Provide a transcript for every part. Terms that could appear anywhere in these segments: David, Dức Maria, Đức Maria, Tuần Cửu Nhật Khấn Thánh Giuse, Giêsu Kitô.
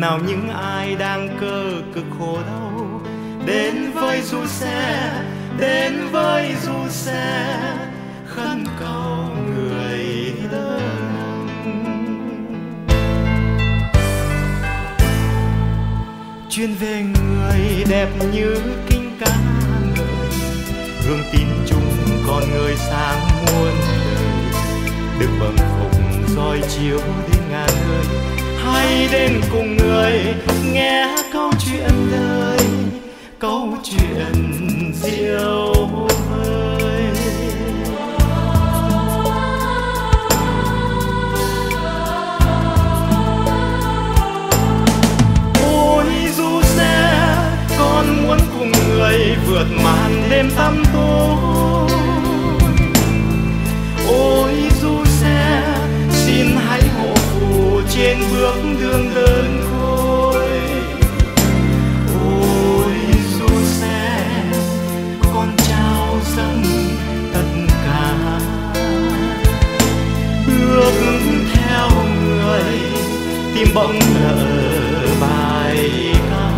nào những ai đang cơ cực khổ đau, đến với Giuse, đến với Giuse, khấn cầu người đời. Chuyên về người đẹp như kinh ca ngợi, hương tin chung con người sáng muôn đời, được bẩm phục soi chiếu đến ngàn người, hãy đến cùng người nghe câu chuyện đời, câu chuyện diệu vời. Con muốn cùng người vượt màn đêm tăm tối. Ôi Giuse, xin hãy hộ phù trên bước đường đơn côi. Ôi Giuse, con trao dâng tất cả, bước theo người tim bỗng lỡ bài ca.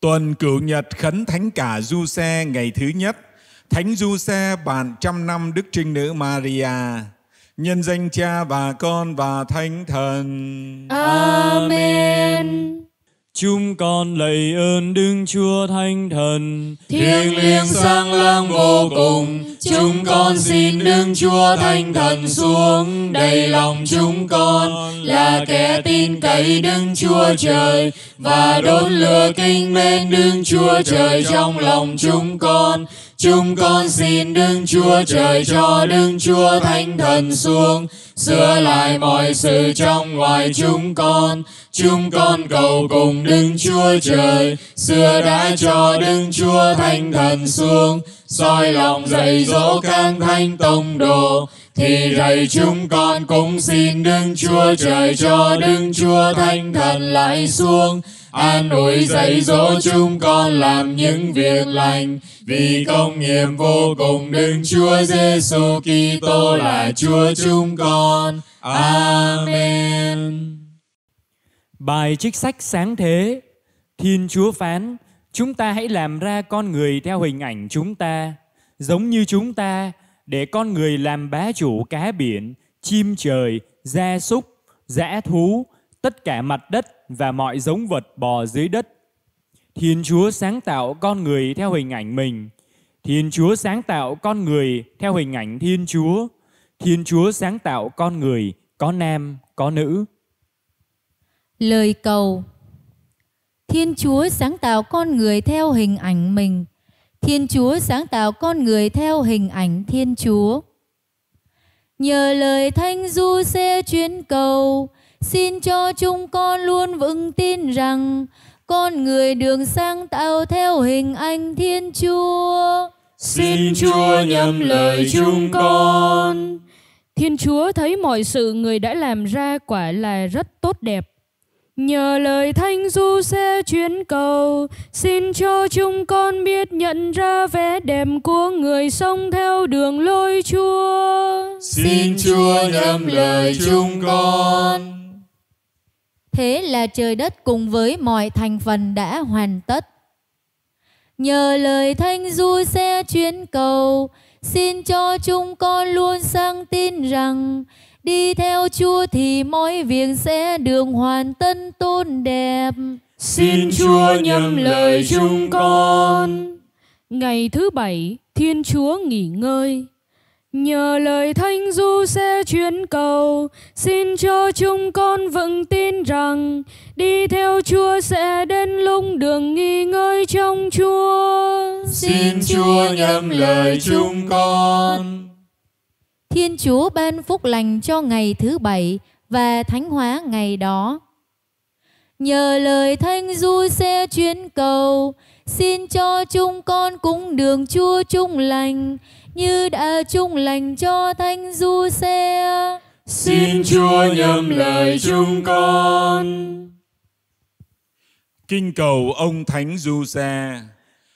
Tuần Cửu Nhật Khấn Thánh Cả Giuse ngày thứ nhất. Thánh Giuse bàn trăm năm Đức Trinh Nữ Maria. Nhân danh Cha và Con và Thánh Thần. Amen. Chúng con lạy ơn Đức Chúa Thánh Thần, thiêng liêng sáng lang vô cùng. Chúng con xin Đức Chúa Thánh Thần xuống, đầy lòng chúng con là kẻ tin cậy Đức Chúa Trời, và đốt lửa kính mến Đức Chúa Trời trong lòng chúng con. Chúng con xin Đức Chúa Trời cho Đức Chúa Thánh Thần xuống, sửa lại mọi sự trong ngoài chúng con. Chúng con cầu cùng Đức Chúa Trời, xưa đã cho Đức Chúa Thánh Thần xuống, soi lòng dạy dỗ các thánh tông đồ, thì rầy chúng con cũng xin Đức Chúa Trời cho Đức Chúa Thánh Thần lại xuống, an ủi dạy dỗ chúng con làm những việc lành, vì công nghiệp vô cùng Đức Chúa Giêsu Kitô là Chúa chúng con. Amen. Bài trích sách Sáng Thế. Thiên Chúa phán, chúng ta hãy làm ra con người theo hình ảnh chúng ta, giống như chúng ta, để con người làm bá chủ cá biển, chim trời, gia súc, dã thú, tất cả mặt đất và mọi giống vật bò dưới đất. Thiên Chúa sáng tạo con người theo hình ảnh mình. Thiên Chúa sáng tạo con người theo hình ảnh Thiên Chúa. Thiên Chúa sáng tạo con người có nam, có nữ. Lời cầu. Thiên Chúa sáng tạo con người theo hình ảnh mình. Thiên Chúa sáng tạo con người theo hình ảnh Thiên Chúa. Nhờ lời Thánh Giuse chuyên cầu, xin cho chúng con luôn vững tin rằng con người được sáng tạo theo hình ảnh Thiên Chúa. Xin Chúa nhậm lời chúng con. Thiên Chúa thấy mọi sự người đã làm ra quả là rất tốt đẹp. Nhờ lời Thánh Giuse chuyến cầu, xin cho chúng con biết nhận ra vẻ đẹp của người sống theo đường lối Chúa. Xin Chúa nhậm lời chúng con. Thế là trời đất cùng với mọi thành phần đã hoàn tất. Nhờ lời Thánh Giuse chuyến cầu, xin cho chúng con luôn sang tin rằng đi theo Chúa thì mọi việc sẽ được hoàn tất tốt đẹp. Xin Chúa nhậm lời chúng con. Ngày thứ bảy, Thiên Chúa nghỉ ngơi. Nhờ lời Thánh Giuse chuyến cầu, xin cho chúng con vững tin rằng đi theo Chúa sẽ đến lúc được nghỉ ngơi trong Chúa. Xin Chúa nhậm lời chúng con. Thiên Chúa ban phúc lành cho ngày thứ bảy và thánh hóa ngày đó. Nhờ lời Thánh Giuse chuyến cầu, xin cho chúng con cũng đường Chúa chung lành, như đã chung lành cho Thánh Giuse. Xin Chúa nhậm lời chúng con. Kinh cầu ông Thánh Giuse.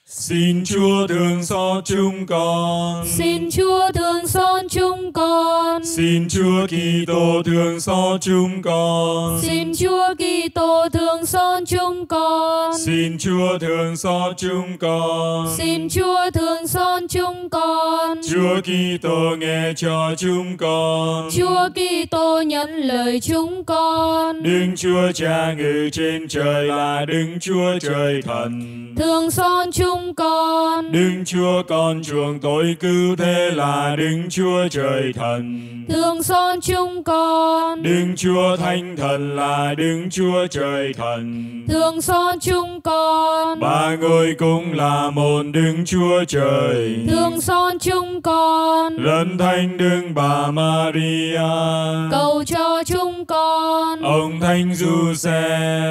Xin Chúa thương xót chúng con. Xin Chúa thương xót chúng con. Xin Chúa Kitô thương xót chúng con. Xin Chúa Kitô thương xót chúng con. Xin Chúa thương xót chúng con. Xin Chúa thương xót chúng con. Chúa Kitô nghe cho chúng con. Chúa Kitô nhận lời chúng con. Đức Chúa Cha ngự trên trời là Đức Chúa Trời Thần. Thương xót chúng con. Đức Chúa Con chuộc tội cứu thế là Đức Chúa Trời Thần. Thương xót chúng con. Đức Chúa Thánh Thần là Đức Chúa Trời Thần. Thương xót chúng con. Ba Ngôi cũng là một Đức Chúa Trời. Thương xót chúng con. Lẫn Thánh Đức Bà Maria, cầu cho chúng con. Ông Thánh Giuse,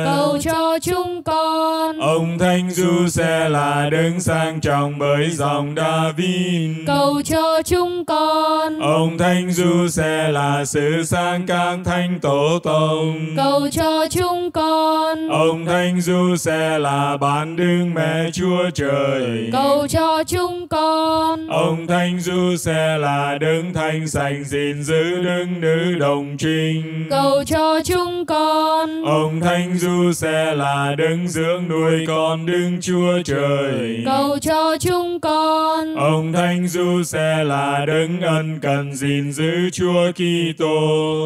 cầu cho chúng con. Ông Thánh Giuse là Đấng sang trọng bởi dòng David, cầu cho chúng con. Ông Thánh Giuse là sự sang các thánh tổ tông, cầu cho chúng con. Ông Thánh Giuse là bản Đức Mẹ Chúa Trời, cầu cho chúng con. Ông Thánh Giuse là Đấng Thánh Sạch gìn giữ Đấng Nữ Đồng Trinh, cầu cho chúng con. Ông Thánh Giuse là Đấng dưỡng nuôi con Đức Chúa Trời, cầu cho chúng con. Ông Thánh Giuse là Đấng ân cần gìn giữ Chúa Kitô,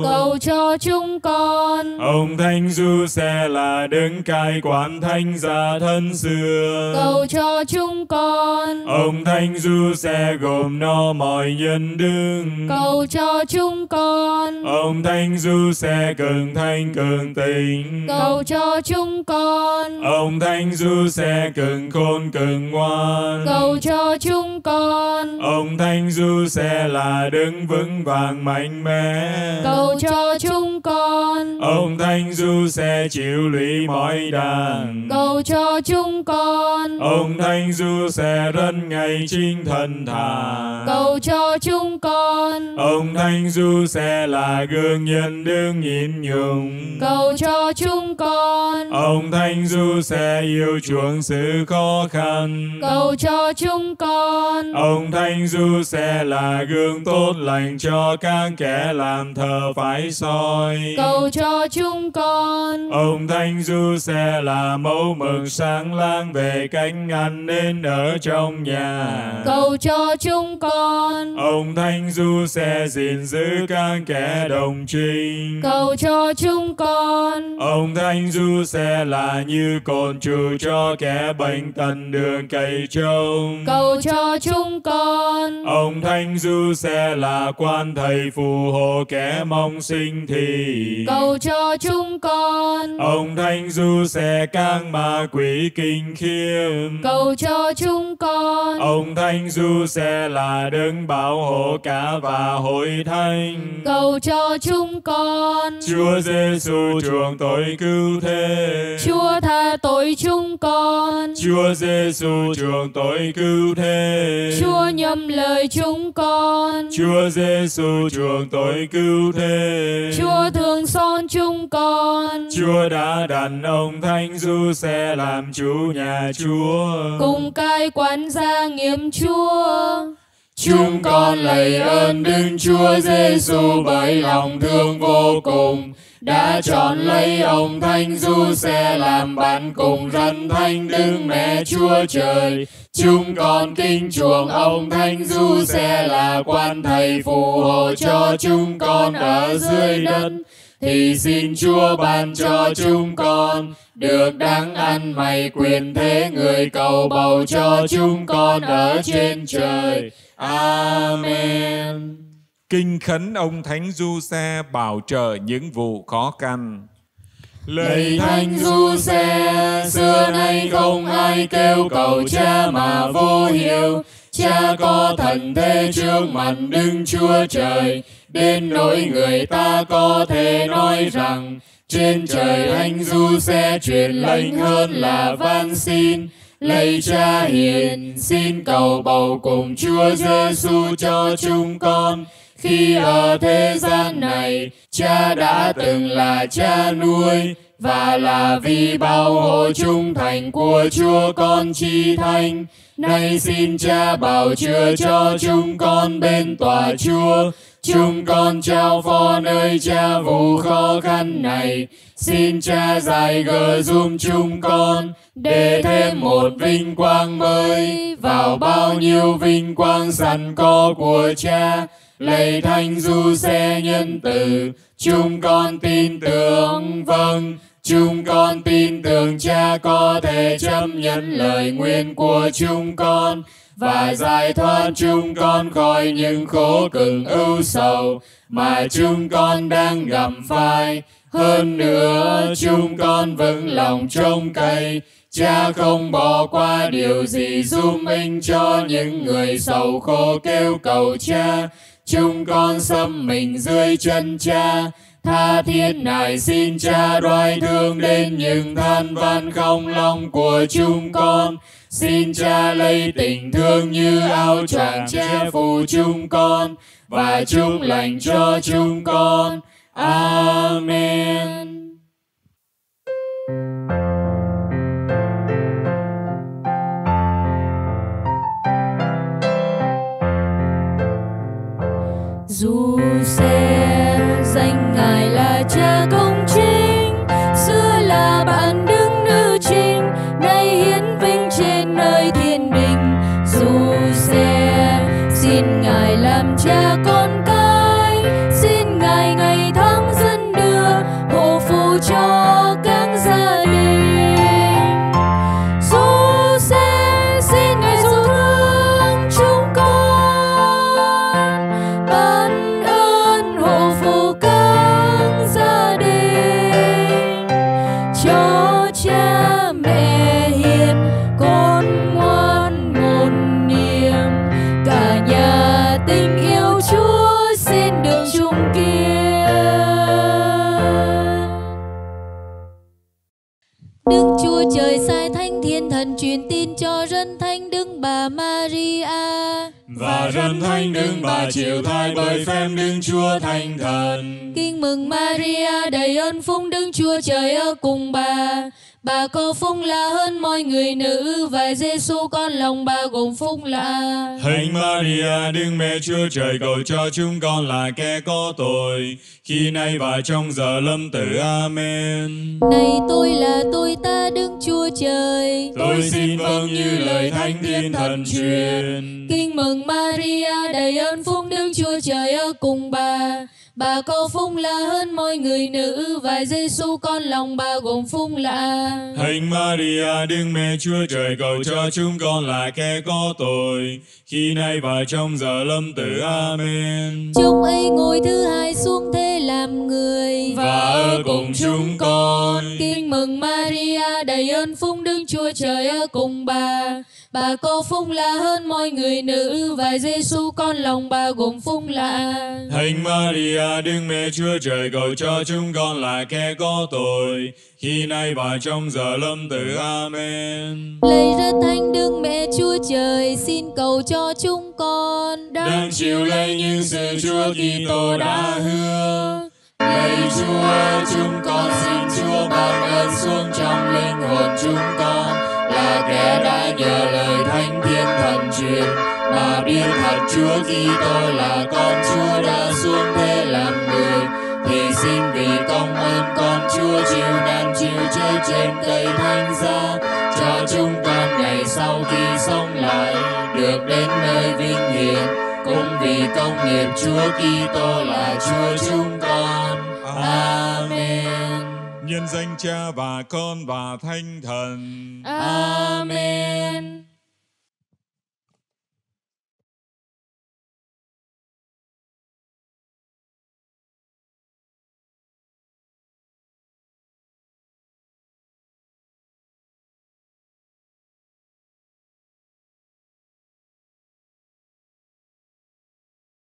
cầu cho chúng con. Ông Thánh Giuse là Đấng cai quản thánh gia thân xưa, cầu cho chúng con. Ông Thánh Giuse gồm no mọi nhân đức, cầu cho chúng con. Ông Thánh Giuse cường thánh cường tình, cầu cho chúng con. Ông Thánh Giuse cường khôn cường ngoan, cầu cho chúng con. Ông Thánh Giuse là Đấng vững vàng mạnh mẽ, cầu cho chúng con. Ông Thánh Giuse chịu lụy mọi đàn, cầu cho chúng con. Ông Thánh Giuse rất ngày chính thần thà, cầu cho chúng con. Ông Thánh Giuse là gương nhân đức nhịn nhục, cầu cho chúng con. Ông Thánh Giuse yêu chuộng sự khó khăn, cầu cho chúng con. Ông Thánh Giuse là gương tốt lành cho các kẻ làm thờ phải soi, cầu cho chúng con. Ông Thánh Giuse là mẫu mực sáng lang về cánh ăn nên ở trong nhà, cầu cho chúng con. Ông Thánh Giuse gìn giữ các kẻ đồng trinh, cầu cho chúng con. Ông Thánh Giuse là như cột trụ cho kẻ bệnh tật đường cày trông, cầu cho chúng con. Ông Thánh Giuse là quan thầy phù hộ kẻ mong sinh thì, cầu cho chúng con. Ông Thánh Giuse các ma quỷ kinh khiêm, cầu cho chúng con. Ông Thánh Giuse là Đấng bảo hộ cả và hội thánh, cầu cho chúng con. Chúa Giêsu chuộc tội cứu thế, Chúa tha tội chúng con. Chúa Giêsu Giêsu trường tội cứu thế. Chúa nhầm lời chúng con. Chúa Giêsu trường tội cứu thế. Chúa thương xót chúng con. Chúa đã đặt ông Thánh Giuse làm chủ nhà Chúa. Cùng cai quản gia nghiêm Chúa. Chúng con lạy ơn Đức Chúa Giêsu bởi lòng thương vô cùng, đã chọn lấy ông Thánh Giuse làm bạn cùng dân thánh Đức Mẹ Chúa Trời. Chúng con kính chuộng ông Thánh Giuse là quan thầy phù hộ cho chúng con ở dưới đất, thì xin Chúa ban cho chúng con được đáng ăn mày quyền thế người cầu bầu cho chúng con ở trên trời. Amen. Kinh khấn ông Thánh Giuse bảo trợ những vụ khó khăn. Lạy Thánh Giuse, xưa nay không ai kêu cầu Cha mà vô hiệu. Cha có thần thế trước mặt Đức Chúa Trời, đến nỗi người ta có thể nói rằng trên trời Thánh Giuse truyền lệnh hơn là van xin. Lạy Cha hiền, xin cầu bầu cùng Chúa Giêsu cho chúng con. Khi ở thế gian này, Cha đã từng là Cha nuôi và là vì bảo hộ trung thành của Chúa Con Chi Thánh. Nay xin Cha bảo chữa cho chúng con bên tòa Chúa. Chúng con trao phó nơi Cha vụ khó khăn này. Xin Cha giải gỡ giúp chúng con để thêm một vinh quang mới vào bao nhiêu vinh quang sẵn có của Cha. Lạy Thánh Giuse nhân từ, chúng con tin tưởng, vâng, chúng con tin tưởng Cha có thể chấp nhận lời nguyện của chúng con và giải thoát chúng con khỏi những khổ cực ưu sầu mà chúng con đang gặp phải. Hơn nữa, chúng con vững lòng trông cậy Cha không bỏ qua điều gì giúp mình cho những người sầu khổ kêu cầu Cha. Chúng con xâm mình dưới chân Cha, tha thiết nài xin Cha đoái thương đến những than van không lòng của chúng con. Xin Cha lấy tình thương như áo choàng che phủ chúng con và chúc lành cho chúng con. Amen. Giuse, danh Ngài là Cha công chính, xưa là bạn Đức Nữ Trinh, nay hiển vinh trên nơi thiên đình. Giuse, xin Ngài làm Cha con cái, xin Ngài ngày tháng dân đưa hộ phù cho các gia đình. Giuse, xin Ngài dấu thương chúng con, ban ơn hộ phù các gia đình. Cho cha mẹ hiền, con ngoan một niềm, cả nhà tình yêu Chúa xin được chung kiên. Đức Chúa Trời sai Thánh Thiên Thần truyền tin cho dân thánh Đức Bà Maria. Và dân thánh Đức Bà chịu thai bởi phép Đức Chúa Thánh Thần. Kinh mừng Maria, đầy ơn phúc, Đức Chúa Trời ở cùng bà. Bà có phúc lạ hơn mọi người nữ, và Giêsu con lòng bà gồm phúc lạ. Thánh Maria, Đức Mẹ Chúa Trời, cầu cho chúng con là kẻ có tội, khi nay và trong giờ lâm tử. Amen. Này tôi là tôi ta Đức Chúa Trời, tôi xin vâng như lời Thánh Thiên Thần truyền. Kinh mừng Maria, đầy ơn phúc, Đức Chúa Trời ở cùng bà. Bà có phúc lạ hơn mọi người nữ, và Giêsu con lòng bà gồm phúc lạ. Thánh Maria, Đức Mẹ Chúa Trời, cầu cho chúng con là kẻ có tội, khi nay và trong giờ lâm tử. Amen. Chồng ấy ngồi thứ hai xuống thế làm người và ở cùng chúng con. Kinh mừng Maria, đầy ơn phúc, Đức Chúa Trời ở cùng bà. Bà cô phúc là hơn mọi người nữ, và Giêsu con lòng bà gồm phúc là. Thánh Maria Đức Mẹ Chúa Trời, cầu cho chúng con là kẻ có tội, khi nay và trong giờ lâm tử. Amen. Lạy rất thánh Đức Mẹ Chúa Trời, xin cầu cho chúng con đang chịu lấy những sự Chúa Kitô đã hứa. Lạy Chúa, chúng con xin Chúa ban ơn xuống trong linh hồn chúng con, là kẻ đã nhờ lời Thánh Thiên Thần truyền mà biết thật Chúa Kitô là con Chúa đã xuống thế làm người, thì xin vì công ơn con Chúa chịu nạn chịu chết trên cây thánh giá, cho chúng con ngày sau khi sống lại được đến nơi vinh hiển, cũng vì công nghiệp Chúa Kitô là Chúa chúng con. Amen. Nhân danh Cha và Con và Thánh Thần. Amen.